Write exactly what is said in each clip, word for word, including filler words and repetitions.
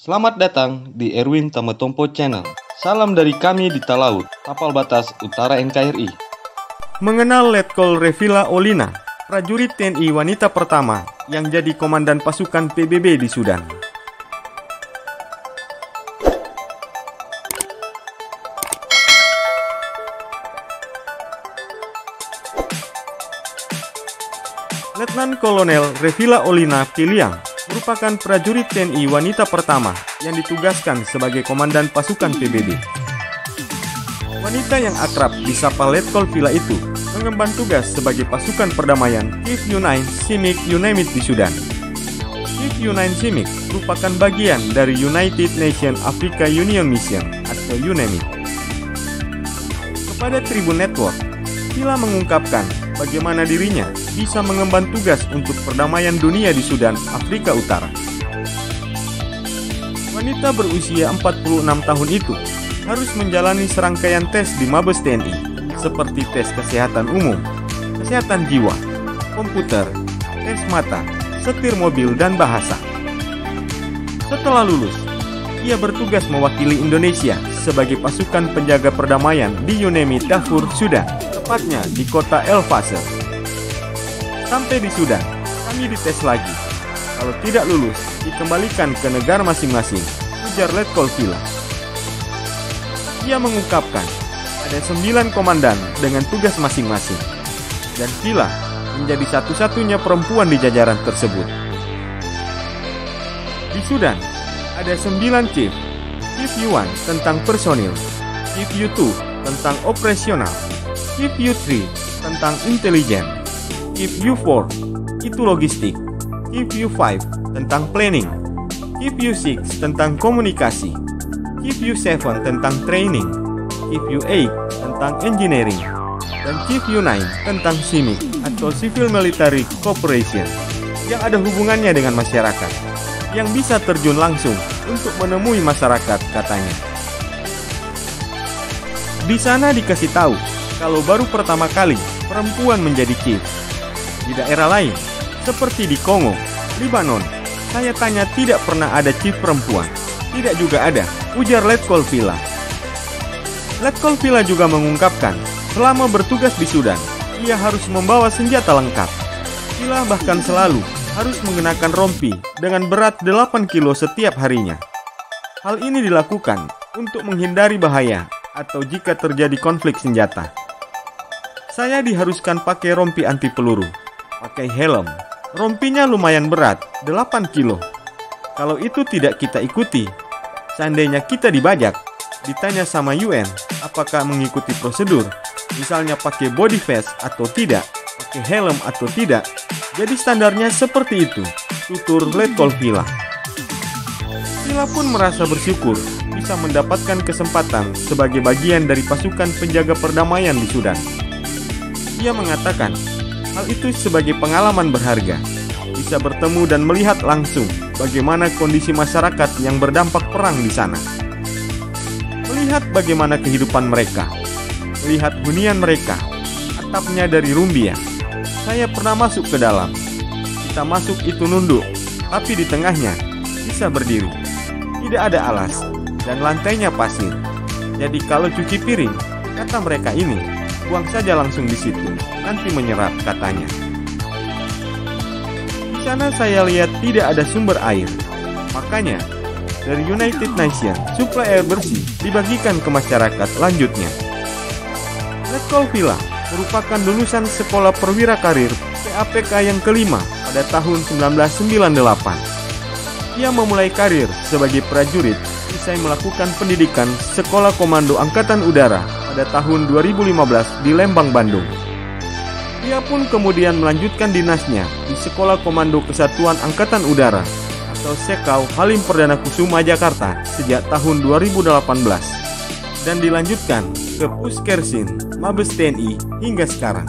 Selamat datang di Erwin Temetompo Channel. Salam dari kami di Talaud, tapal batas utara N K R I. Mengenal Letkol Revilla Oulina, prajurit T N I wanita pertama yang jadi komandan pasukan P B B di Sudan. Letnan Kolonel Revilla Oulina Piliang merupakan prajurit T N I wanita pertama yang ditugaskan sebagai komandan pasukan P B B. Wanita yang akrab disapa Letkol Pila itu mengemban tugas sebagai pasukan perdamaian T N I Simik UNAMID di Sudan. T N I Simik merupakan bagian dari United Nations Africa Union Mission atau UNAMID. Kepada Tribun Network, Pila mengungkapkan bagaimana dirinya bisa mengemban tugas untuk perdamaian dunia di Sudan, Afrika Utara. Wanita berusia empat puluh enam tahun itu harus menjalani serangkaian tes di Mabes T N I, seperti tes kesehatan umum, kesehatan jiwa, komputer, tes mata, setir mobil, dan bahasa. Setelah lulus, ia bertugas mewakili Indonesia sebagai pasukan penjaga perdamaian di UNAMID Darfur, Sudan, tepatnya di kota El Fasher. Sampai di Sudan, kami dites lagi. Kalau tidak lulus, dikembalikan ke negara masing-masing, ujar Letkol Pila. Ia mengungkapkan, ada sembilan komandan dengan tugas masing-masing, dan Pila menjadi satu-satunya perempuan di jajaran tersebut. Di Sudan, ada sembilan chief, chief U satu tentang personil, chief U dua tentang operasional, chief U tiga tentang intelijen, Chief U empat itu logistik, Chief U lima tentang planning, Chief U enam tentang komunikasi, Chief U tujuh tentang training, Chief U delapan tentang engineering, dan Chief U sembilan tentang C I M I C atau Civil Military Cooperation yang ada hubungannya dengan masyarakat, yang bisa terjun langsung untuk menemui masyarakat, katanya. Di sana dikasih tahu kalau baru pertama kali perempuan menjadi chief. Di daerah lain, seperti di Kongo, Libanon, saya tanya tidak pernah ada chief perempuan. Tidak juga ada, ujar Letkol Pila. Letkol Pila juga mengungkapkan, selama bertugas di Sudan, ia harus membawa senjata lengkap. Pila bahkan selalu harus mengenakan rompi dengan berat delapan kilo setiap harinya. Hal ini dilakukan untuk menghindari bahaya atau jika terjadi konflik senjata. Saya diharuskan pakai rompi anti peluru, pakai helm. Rompinya lumayan berat, delapan kilo. Kalau itu tidak kita ikuti, seandainya kita dibajak, ditanya sama U N apakah mengikuti prosedur, misalnya pakai body vest atau tidak, pakai helm atau tidak. Jadi standarnya seperti itu, tutur Letkol Pila. Pila pun merasa bersyukur bisa mendapatkan kesempatan sebagai bagian dari pasukan penjaga perdamaian di Sudan. Ia mengatakan, hal itu sebagai pengalaman berharga, bisa bertemu dan melihat langsung bagaimana kondisi masyarakat yang berdampak perang di sana. Melihat bagaimana kehidupan mereka, melihat hunian mereka, atapnya dari rumbia. Saya pernah masuk ke dalam, kita masuk itu nunduk, tapi di tengahnya bisa berdiri. Tidak ada alas, dan lantainya pasir. Jadi kalau cuci piring, kata mereka ini, buang saja langsung di situ, nanti menyerap, katanya. Di sana saya lihat tidak ada sumber air. Makanya, dari United Nations, suplai air bersih dibagikan ke masyarakat, lanjutnya. Letkol Pila merupakan lulusan Sekolah Perwira Karir P A P K yang kelima pada tahun seribu sembilan ratus sembilan puluh delapan. Ia memulai karir sebagai prajurit usai melakukan pendidikan Sekolah Komando Angkatan Udara pada tahun dua ribu lima belas di Lembang, Bandung. Ia pun kemudian melanjutkan dinasnya di Sekolah Komando Kesatuan Angkatan Udara atau Sekau Halim Perdana Kusuma, Jakarta sejak tahun dua ribu delapan belas dan dilanjutkan ke Puskersin, Mabes T N I hingga sekarang.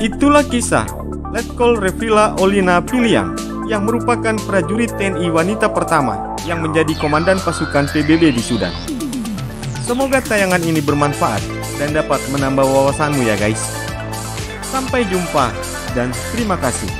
Itulah kisah Letkol Revilla Oulina Piliang yang merupakan prajurit T N I wanita pertama yang menjadi komandan pasukan P B B di Sudan. Semoga tayangan ini bermanfaat dan dapat menambah wawasanmu ya guys. Sampai jumpa dan terima kasih.